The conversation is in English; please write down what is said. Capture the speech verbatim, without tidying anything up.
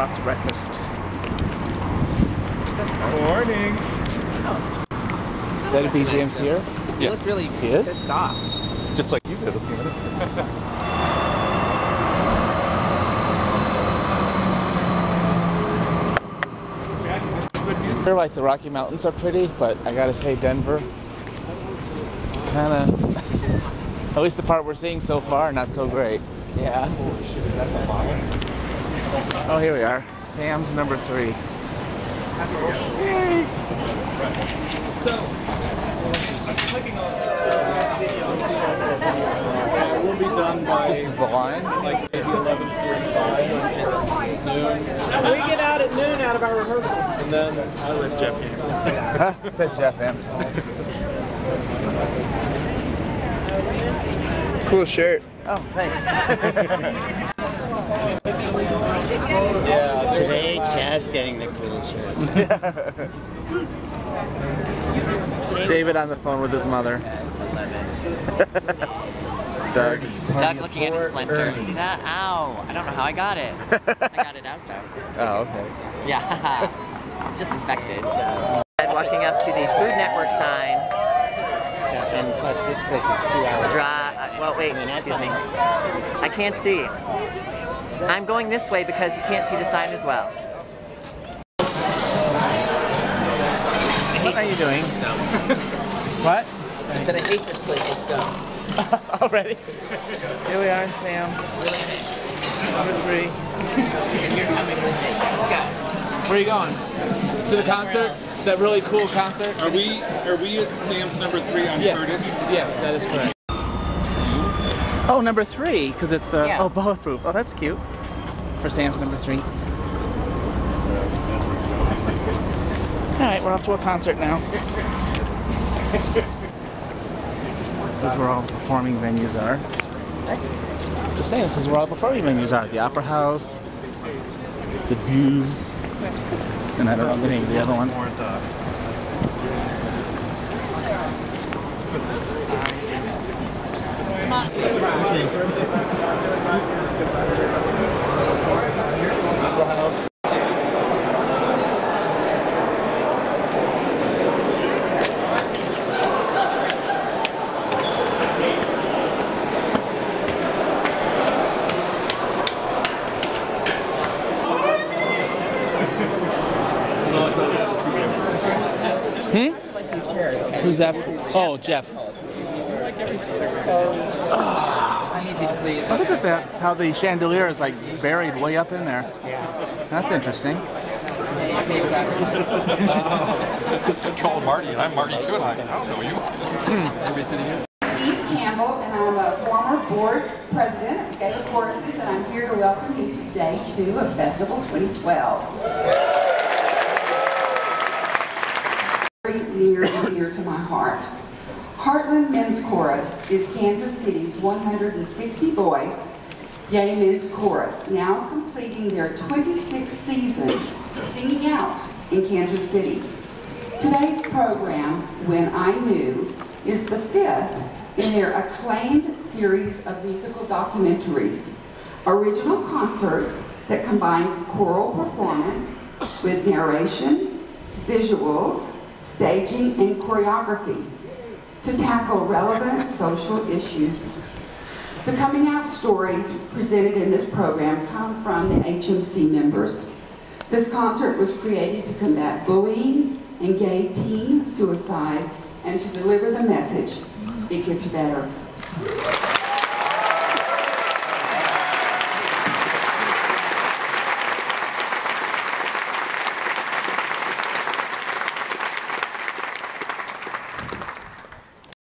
after breakfast. Morning. Oh. Is that a B G M C R? Yeah. You look really pissed off. Just like you did a few minutes ago. Sure, like the Rocky Mountains are pretty, but I gotta say Denver, it's kind of, at least the part we're seeing so far, not so great. Yeah. Holy shit, is that the bottom? Oh, here we are. Sam's number three. Yay! So, we'll be done by. This is the line. Like maybe eleven forty-five. Noon. We get out at noon out of our rehearsal. And then I let Jeff in. Huh? Said Jeff M. Cool shirt. Oh, thanks. Yeah, today Chad's getting the cool shirt. David on the phone with his mother. Doug. Doug looking at his splinter. See that? Ow! I don't know how I got it. I got it outside. Oh, okay. Yeah. It's just infected. Walking up to the Food Network sign. And plus, this place is two hours. Dry, well, wait, excuse me. I can't see. I'm going this way because you can't see the sign as well. What are you doing? What? I said I hate this place. Let's go. Already? Here we are, Sam. Really? Number three. And you're coming with me. Let's go. Where are you going? To the concert? That really cool concert. Are we are we at Sam's number three on yes. Curtis? Yes, that is correct. Oh, number three, because it's the yeah. oh bulletproof. Oh, that's cute. For Sam's number three. All right, we're off to a concert now. This is where all performing venues are. Just saying, this is where all performing venues are. The Opera House, the View. And I don't know the name of the other one. Who's that? Oh, Jeff. Oh, I look at that. How the chandelier is like buried way up in there. That's interesting. I called Marty, and I'm Marty too, and I don't know you. Steve Campbell, and I'm a former board president of GALA Choruses, and I'm here to welcome you to day two of Festival twenty twelve. Near and dear to my heart. Heartland Men's Chorus is Kansas City's one hundred sixty voice gay men's chorus, now completing their twenty-sixth season singing out in Kansas City. Today's program, When I Knew, is the fifth in their acclaimed series of musical documentaries, original concerts that combine choral performance with narration, visuals, staging, and choreography to tackle relevant social issues. The coming out stories presented in this program come from the H M C members. This concert was created to combat bullying and gay teen suicide and to deliver the message, it gets better.